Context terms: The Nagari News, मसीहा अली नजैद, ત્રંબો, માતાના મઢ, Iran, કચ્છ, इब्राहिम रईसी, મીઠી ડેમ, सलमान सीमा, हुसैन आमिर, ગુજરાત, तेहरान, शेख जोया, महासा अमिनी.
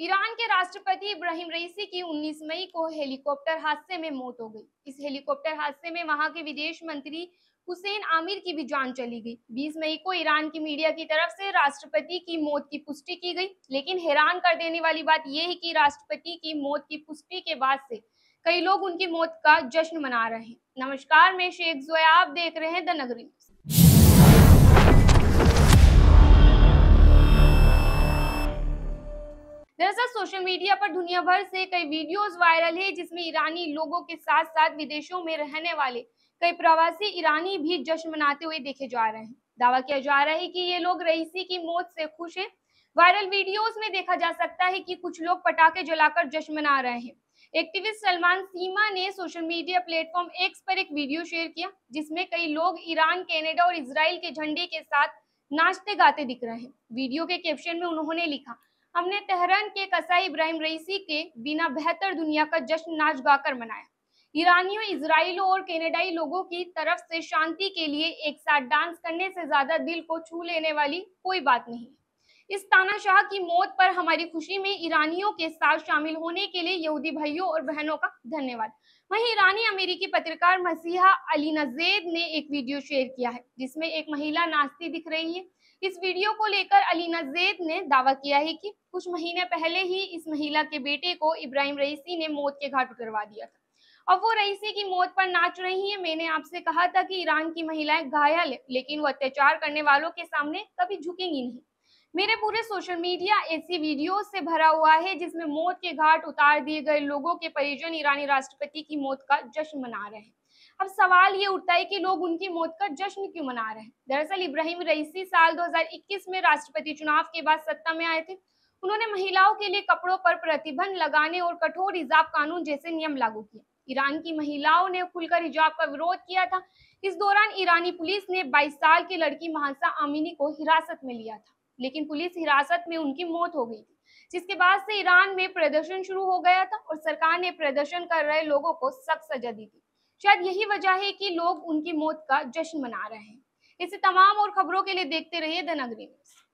Iran के राष्ट्रपति इब्राहिम रईसी की 19 मई को हेलीकॉप्टर हादसे में मौत हो गई। इस हेलीकॉप्टर हादसे में वहां के विदेश मंत्री हुसैन आमिर की भी जान चली गई। 20 मई को ईरान की मीडिया की तरफ से राष्ट्रपति की मौत की पुष्टि की गई, लेकिन हैरान कर देने वाली बात यह है कि राष्ट्रपति की मौत की पुष्टि के बाद से कई लोग उनकी मौत का जश्न मना रहे हैं। नमस्कार, मैं शेख जोया, आप देख रहे हैं द नगरी। दरअसल सोशल मीडिया पर दुनिया भर से कई वीडियोस वायरल है जिसमें ईरानी लोगों के साथ साथ विदेशों में रहने वाले कई प्रवासी ईरानी भी जश्न मनाते हुए देखे जा रहे हैं। दावा किया जा रहा है कि ये लोग रईसी की मौत से खुश हैं। वायरल वीडियोस में देखा जा सकता है कि कुछ लोग पटाखे जलाकर जश्न मना रहे हैं। एक्टिविस्ट सलमान सीमा ने सोशल मीडिया प्लेटफॉर्म एक्स पर एक वीडियो शेयर किया जिसमें कई लोग ईरान, कनाडा और इसराइल के झंडे के साथ नाचते गाते दिख रहे हैं। वीडियो के कैप्शन में उन्होंने लिखा, हमने तेहरान के कसाई इब्राहिम रईसी के बिना बेहतर दुनिया का जश्न नाच गाकर मनाया। ईरानियों, इजरायलियों और कनाडाई लोगों की तरफ से शांति के लिए एक साथ डांस करने से ज्यादा दिल को छू लेने वाली कोई बात नहीं। इस तानाशाह की मौत पर हमारी खुशी में ईरानियों के साथ शामिल होने के लिए यहूदी भाइयों और बहनों का धन्यवाद। वहीं ईरानी अमेरिकी पत्रकार मसीहा अली नजैद ने एक वीडियो शेयर किया है जिसमें एक महिला नाचती दिख रही है। इस वीडियो को लेकर अली नजैद ने दावा किया है कि कुछ महीने पहले ही इस महिला के बेटे को इब्राहिम रईसी ने मौत के घाट उतरवा दिया था। अब वो रईसी की मौत पर नाच रही है। मैंने आपसे कहा था कि ईरान की महिलाएं घायल है, लेकिन वो अत्याचार करने वालों के सामने कभी झुकेंगी नहीं। मेरे पूरे सोशल मीडिया ऐसी वीडियो से भरा हुआ है जिसमें मौत के घाट उतार दिए गए लोगों के परिजन ईरानी राष्ट्रपति की मौत का जश्न मना रहे हैं। अब सवाल ये उठता है कि लोग उनकी मौत का जश्न क्यों मना रहे हैं। दरअसल इब्राहिम रईसी साल 2021 में राष्ट्रपति चुनाव के बाद सत्ता में आए थे। उन्होंने महिलाओं के लिए कपड़ों पर प्रतिबंध लगाने और कठोर हिजाब कानून जैसे नियम लागू किए। ईरान की महिलाओं ने खुलकर हिजाब का विरोध किया था। इस दौरान ईरानी पुलिस ने 22 साल की लड़की महासा अमिनी को हिरासत में लिया था, लेकिन पुलिस हिरासत में उनकी मौत हो गई थी, जिसके बाद से ईरान में प्रदर्शन शुरू हो गया था और सरकार ने प्रदर्शन कर रहे लोगों को सख्त सजा दी थी। शायद यही वजह है कि लोग उनकी मौत का जश्न मना रहे हैं। इसे तमाम और खबरों के लिए देखते रहिए द नगरी न्यूज़।